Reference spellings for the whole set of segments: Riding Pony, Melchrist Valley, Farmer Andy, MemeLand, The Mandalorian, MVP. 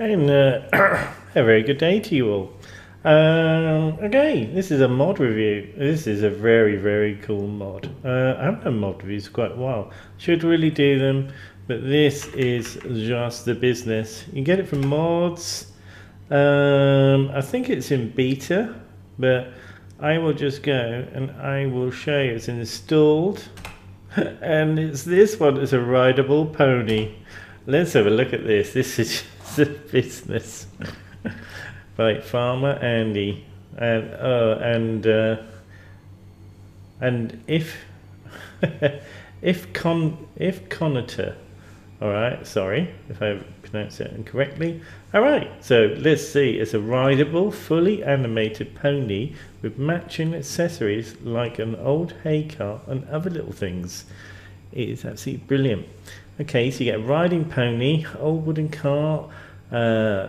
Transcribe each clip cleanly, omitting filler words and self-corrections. And a very good day to you all. Okay, this is a mod review. This is a very, very cool mod. I haven't done mod reviews for quite a while. Should really do them, but this is just the business. You can get it from mods. I think it's in beta, but I will just go and I will show you. It's installed. And it's this one. It's a rideable pony. Let's have a look at this. This is just a business by Farmer Andy. And if Conator. All right. Sorry if I pronounce it incorrectly. All right. So let's see. It's a rideable, fully animated pony with matching accessories like an old hay cart and other little things. It is absolutely brilliant. Okay, so you get a riding pony, old wooden cart,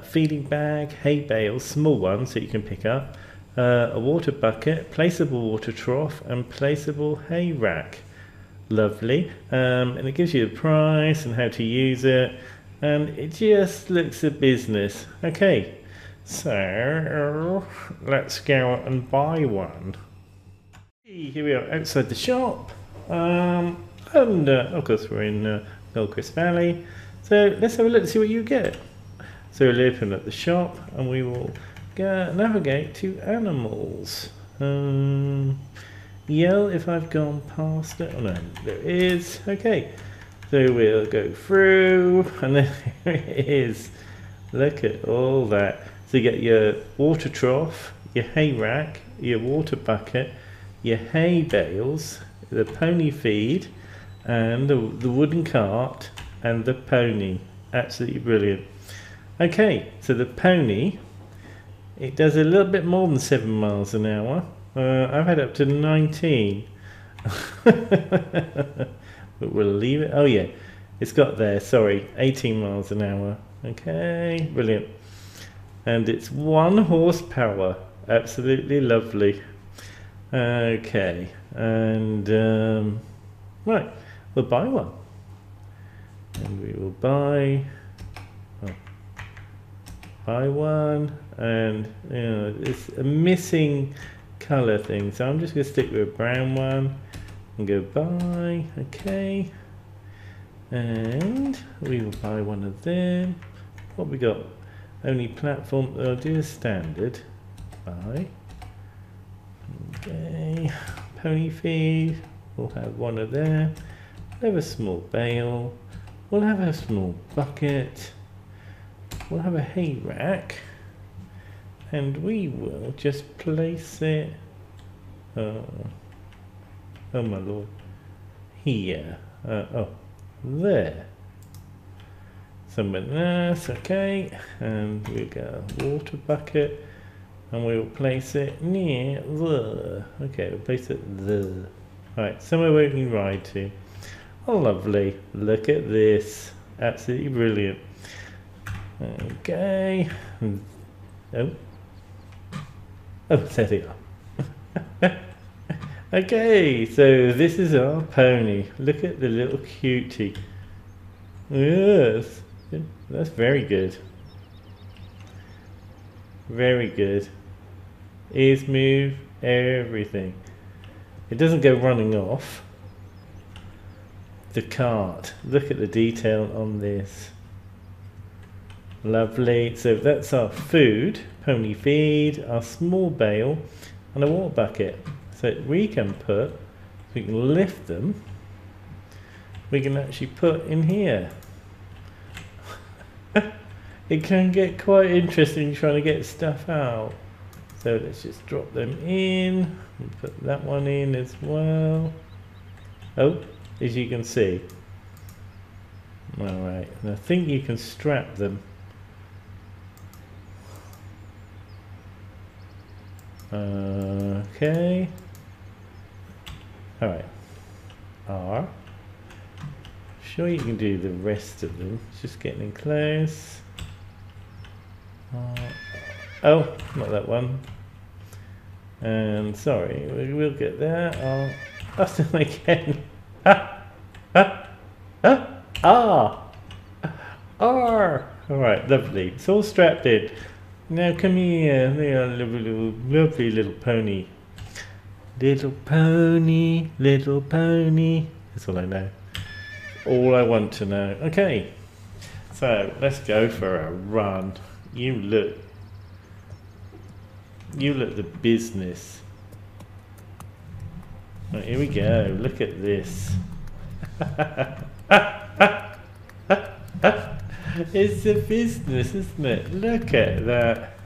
feeding bag, hay bales, small ones that you can pick up, a water bucket, placeable water trough, and placeable hay rack. Lovely. And it gives you the price and how to use it, and it just looks a business. Okay, so let's go and buy one. Here we are outside the shop. And of course we're in Melchrist Valley, so let's have a look to see what you get. So we'll open up the shop and we will go navigate to animals. Yell if I've gone past it. Oh no, there it is. Okay, so we'll go through and there it is. Look at all that. So you get your water trough, your hay rack, your water bucket, your hay bales, the pony feed, and the wooden cart and the pony. Absolutely brilliant. Okay, so the pony, it does a little bit more than 7 miles an hour. I've had up to 19. But we'll leave it. Oh yeah, it's got there, sorry, 18 miles an hour. Okay, brilliant. And it's 1 horsepower. Absolutely lovely. Okay, and right, we'll buy one. And we will buy one, and you know, it's a missing color thing, so I'm just gonna stick with a brown one and go buy. Okay, and we will buy one of them. What we got? Only platform. I'll do a standard. Buy. Okay, pony feed, we'll have one of them. We'll have a small bale, we'll have a small bucket, we'll have a hay rack, and we will just place it, oh my lord, here, oh, there, somewhere else. Okay, and we'll go water bucket, and we'll place it near the. Okay, we'll place it there. Right, somewhere we can ride to. Oh, lovely. Look at this. Absolutely brilliant. Okay. Oh. Oh, there they are. Okay, so this is our pony. Look at the little cutie. Yes. That's very good. Very good. Ears move, everything. It doesn't go running off the cart. Look at the detail on this. Lovely. So that's our food, pony feed, our small bale, and a water bucket. So we can put, we can lift them, we can actually put in here. It can get quite interesting trying to get stuff out. So let's just drop them in. We'll put that one in as well. Oh, as you can see. Alright, and I think you can strap them. Okay. Alright. R. Sure you can do the rest of them. It's just getting in close. Oh, not that one. And sorry, we'll get there. I'll ask them again. Ah! Ah! Ah! Ah! R! All right, lovely. It's all strapped in. Now come here, lovely little pony. Little pony, little pony. That's all I know. All I want to know. Okay, so let's go for a run. You look the business. Right, here we go. Look at this. It's a business, isn't it? Look at that.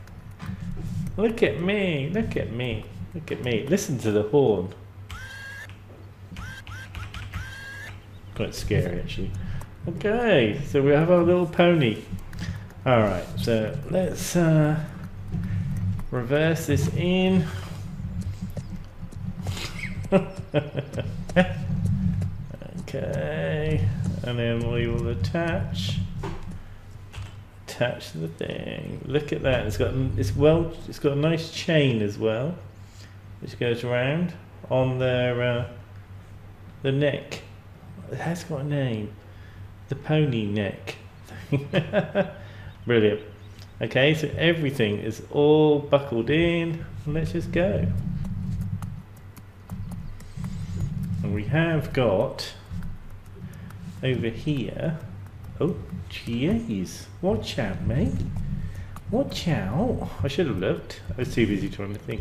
Look at me. Look at me. Look at me. Listen to the horn. Quite scary, actually. Okay, so we have our little pony. All right, so let's reverse this in. Okay, and then we will attach the thing. Look at that. It's got a nice chain as well, which goes around on the neck. It has got a name, the pony neck. Brilliant. Okay, so everything is all buckled in. Let's just go. And we have got over here. Oh, jeez. Watch out, mate. Watch out. I should have looked. I was too busy trying to think.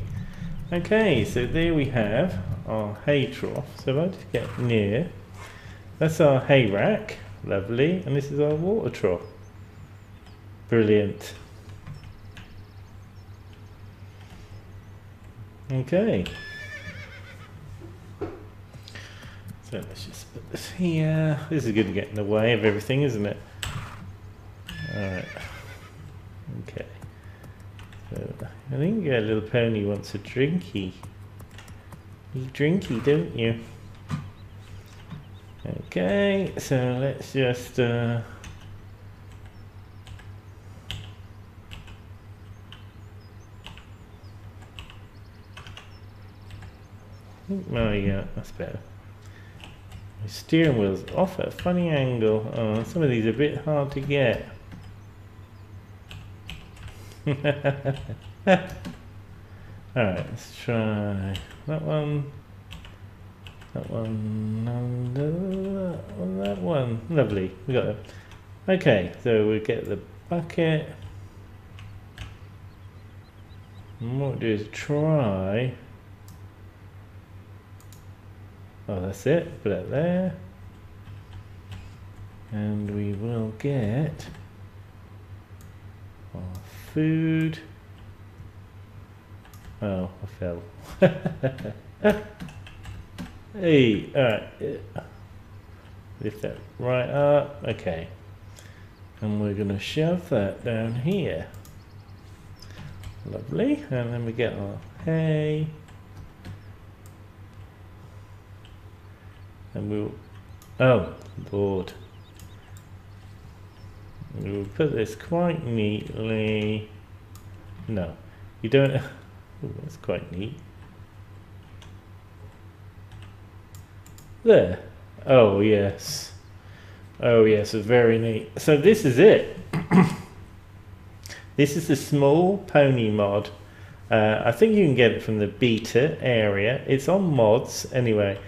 Okay, so there we have our hay trough. So if I just get near, that's our hay rack. Lovely. And this is our water trough. Brilliant. Okay. So let's just put this here. This is going to get in the way of everything, isn't it? Alright. Okay. So I think our little pony wants a drinky. You drinky, don't you? Okay, so let's just that's better. My steering wheel's off at a funny angle. Oh, some of these are a bit hard to get. Alright, let's try that one. That one, that one, that one. Lovely, we got it. Okay, so we get the bucket. And what we'll do is try. Oh, that's it. Put it there. And we will get our food. Oh, I fell. Hey, alright. Lift that right up. Okay. And we're going to shove that down here. Lovely. And then we get our hay. And we'll, oh Lord, we'll put this quite neatly. No, you don't. Oh, that's quite neat. There. Oh yes. Oh yes, very neat. So this is it. This is the small pony mod. I think you can get it from the beta area. It's on mods anyway.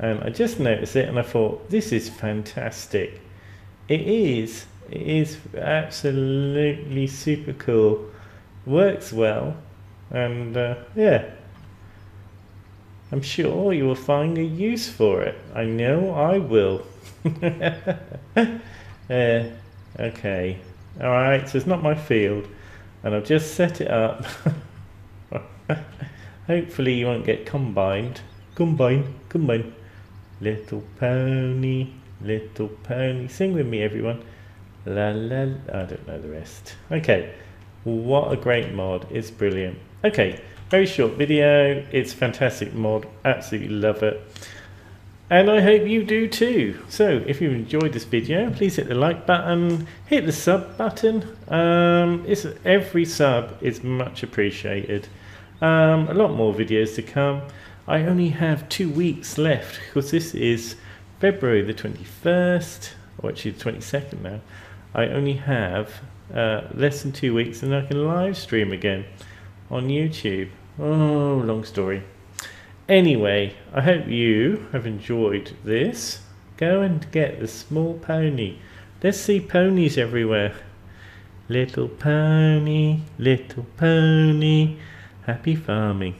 I just noticed it and I thought, this is fantastic. It is absolutely super cool. Works well, and yeah, I'm sure you will find a use for it. I know I will. Okay, all right, so it's not my field and I've just set it up. Hopefully you won't get combined. Combine. Little pony, little pony. Sing with me, everyone. La la, la. I don't know the rest. Okay, what a great mod. It's brilliant. Okay, very short video. It's a fantastic mod. Absolutely love it. And I hope you do too. So if you enjoyed this video, please hit the like button, hit the sub button. It's every sub is much appreciated. A lot more videos to come. I only have 2 weeks left because this is February the 21st, or actually the 22nd now. I only have less than 2 weeks, and I can live stream again on YouTube. Oh, long story. Anyway, I hope you have enjoyed this. Go and get the small pony. Let's see ponies everywhere. Little pony, happy farming.